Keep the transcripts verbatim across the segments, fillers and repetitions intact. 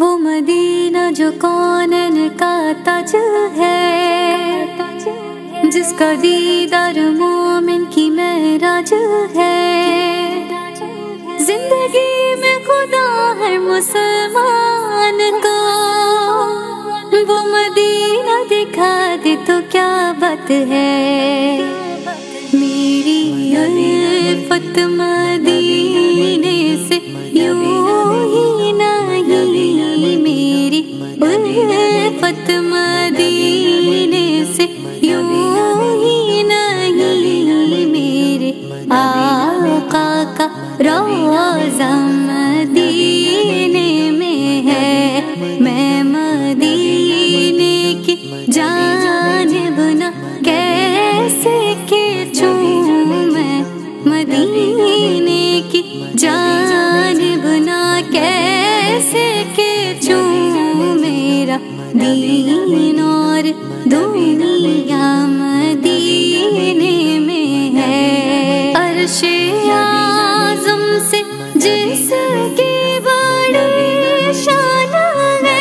वो मदीना जो कौनन का ताज है, जिसका दीदार मोमिन की मेराज है। जिंदगी में खुदा हर मुसलमान को वो मदीना दिखा दे तो क्या बात है। मेरी उल्फत मदीने से यूं ही नहीं, मेरी उल्फत मदीने से यूं ही नहीं, मेरे आका का रोज़ा मदीने में है। मैं मदीने की जानिब ना कैसे के छूं, मैं मदीने की जानिब ना कैसे के छूं। मेरा दीन और दुनिया मदीने में है। अर्शे आज़म से जिसकी बड़ी शान है,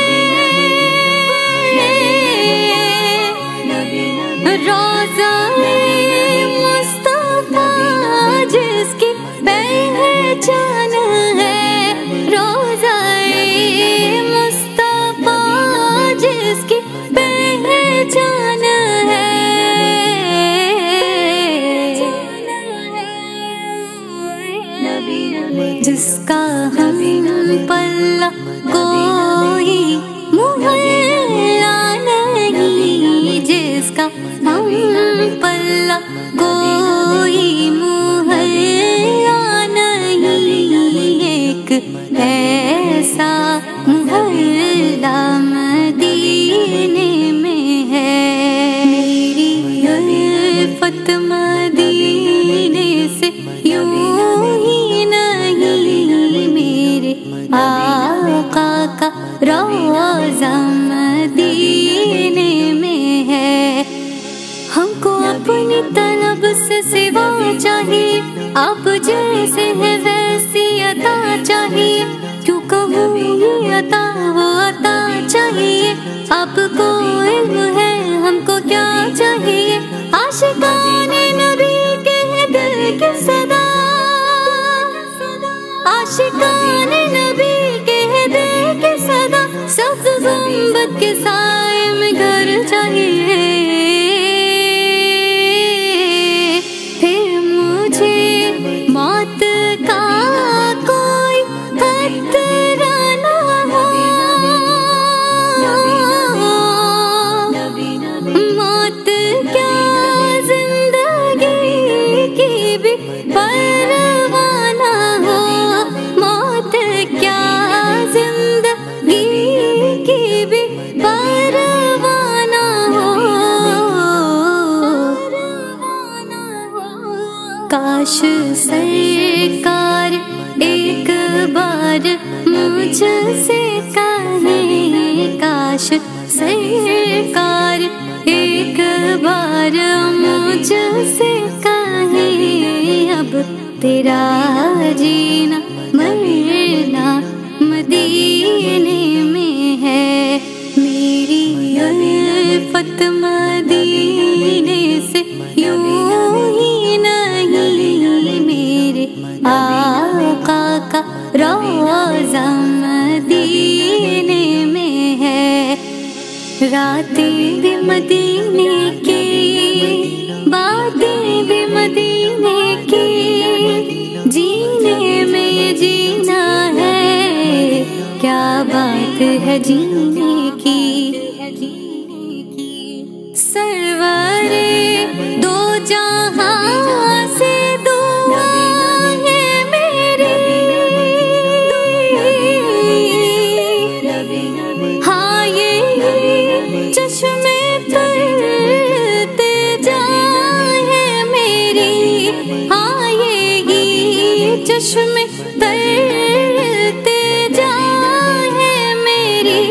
रोज़ा मुस्तफा जिसकी पहचान है, रोज़ा मुस्तफा जिसकी पहचान है। जिसका हम पल्ला कोई मुहल्ला नहीं, जिसका हम पल्ला कोई मुहल्ला नहीं, एक ऐसा मुहल्ला मदीने में है। मेरी उल्फत मदीने से यूं ही नहीं, मेरे आका का रोज़ा मदीने में है। हमको अपनी तलब से सिवा चाहिए, आप जैसे है वैसी अता चाहिए। क्यों कहूँ ये अता वो अता चाहिए, आपको इल्म है हमको क्या चाहिए। आशिकाने नबी के है दिल की सदा, आशिकाने नबी के है दिल की सदा। सब गुंबद के साए में घर चाहिए, फिर मुझे मौत का कोई खतरा ना हो। मौत क्या जिंदगी की भी परवाह ना हो, मौत क्या जिंदगी की भी परवाह ना हो। काश सरकार एक बार मुझसे कहे, काश सरकार एक बार मुझसे कहे, अब तेरा जीना मरना मदीने में है। मेरी उल्फत मदीने से यूं ही नहीं, मेरे आका का रोज़ा मदीने में है। रातें भी मदीने की, बातें भी मदीने की, जीने में जीना है। क्या बात है जीने की, सरवरे दो जहां से दुआ है मेरी। हाँ ये चश्मे तरते जाए मेरी, हाँ ये चश्मे तरते जाए मेरी।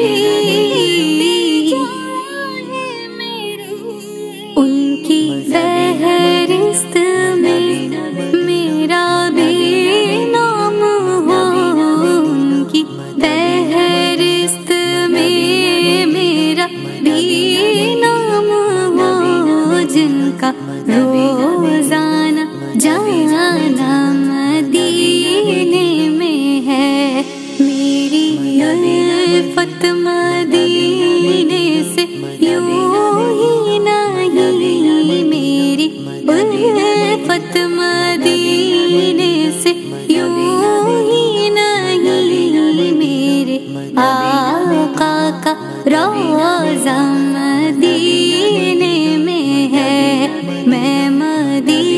उल्फत मदीने से यूं ही नहीं मेरी, उल्फत मदीने से यूं ही नहीं मेरे, आका का रोजा मदीने में है, मैं मदीने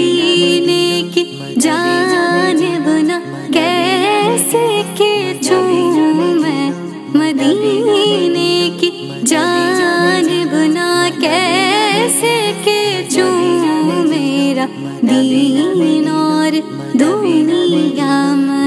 की जानिब ना कैसे के छूं, मैं मदीने की जानिब ना कैसे के छूं, मेरा दीन और दुनिया